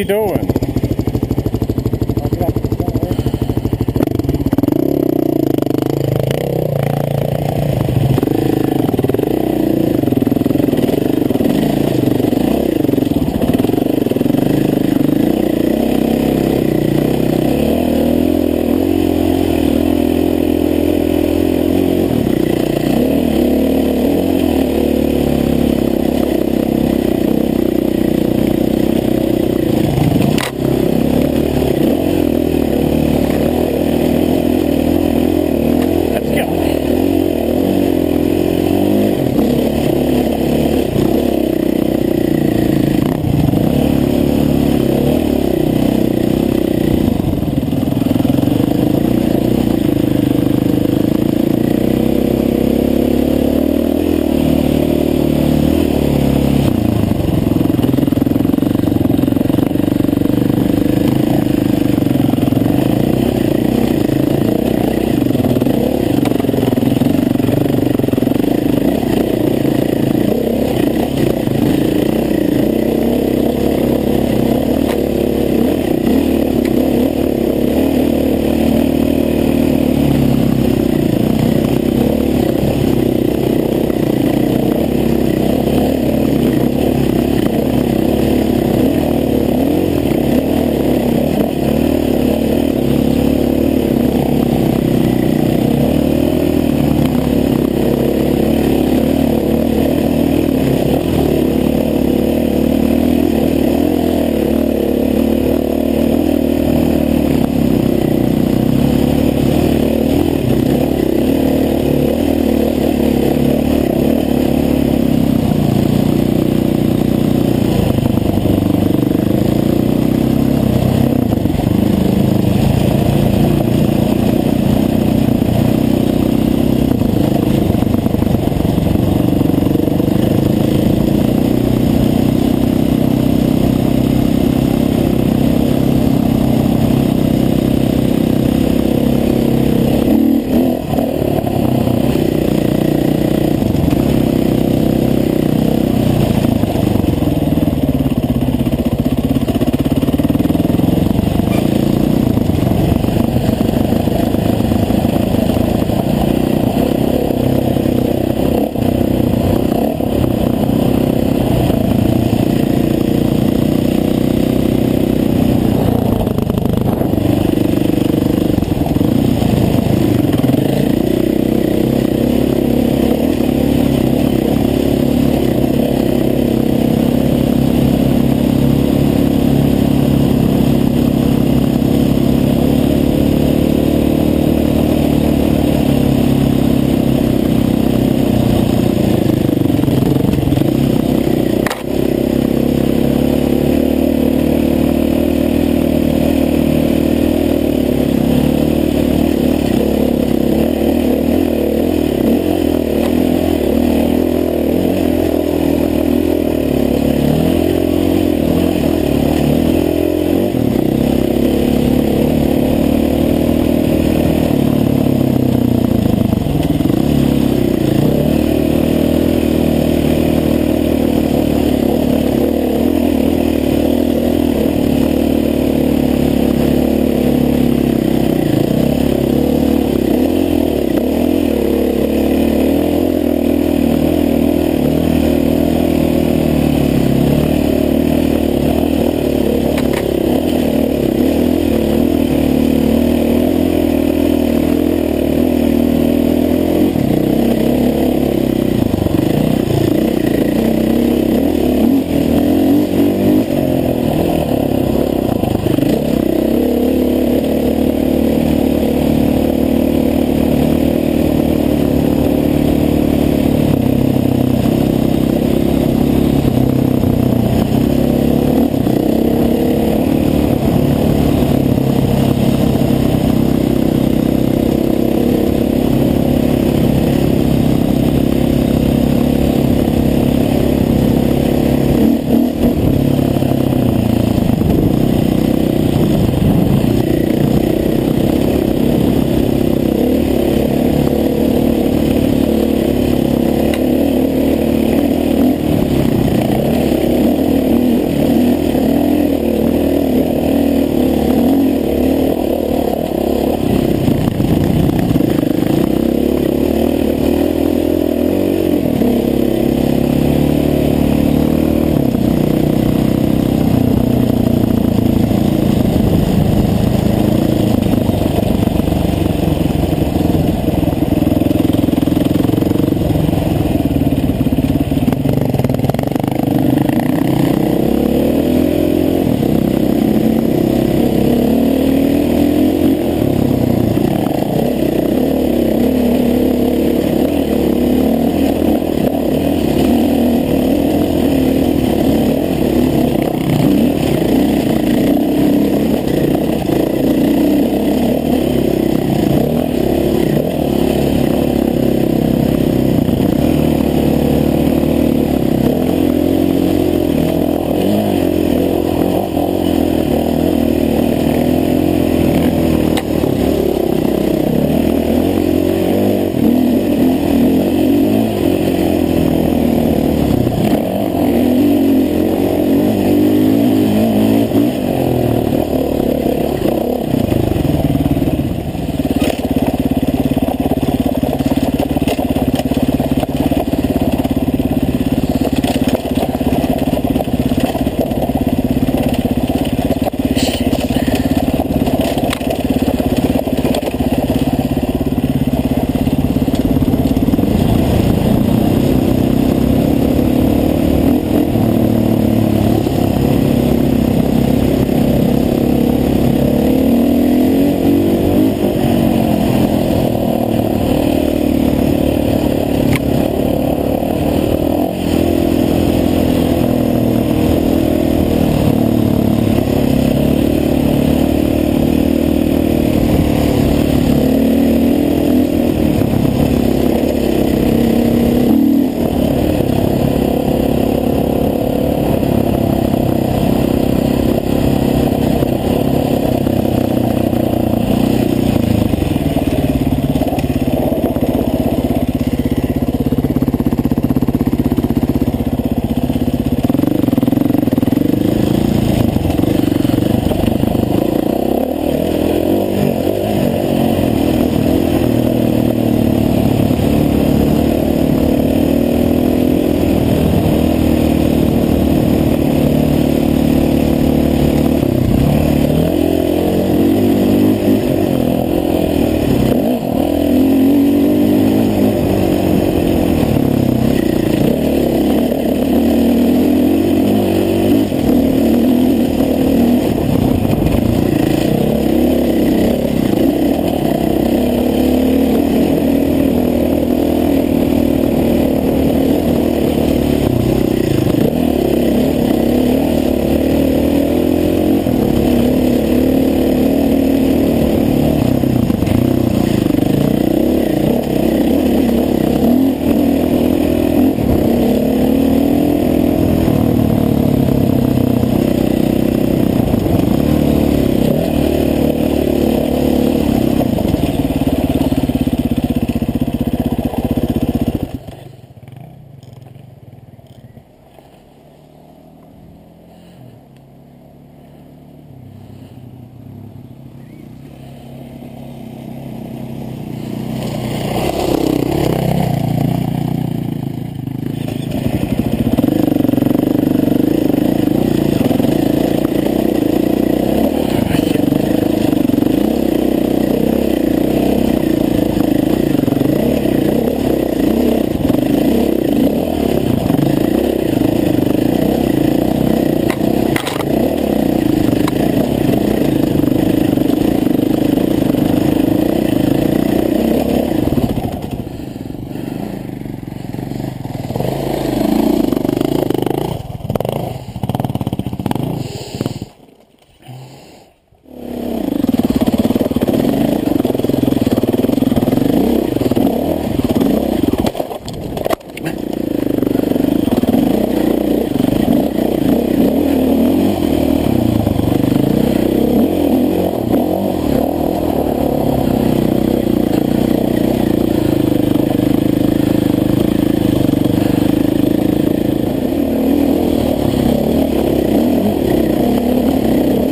you doing?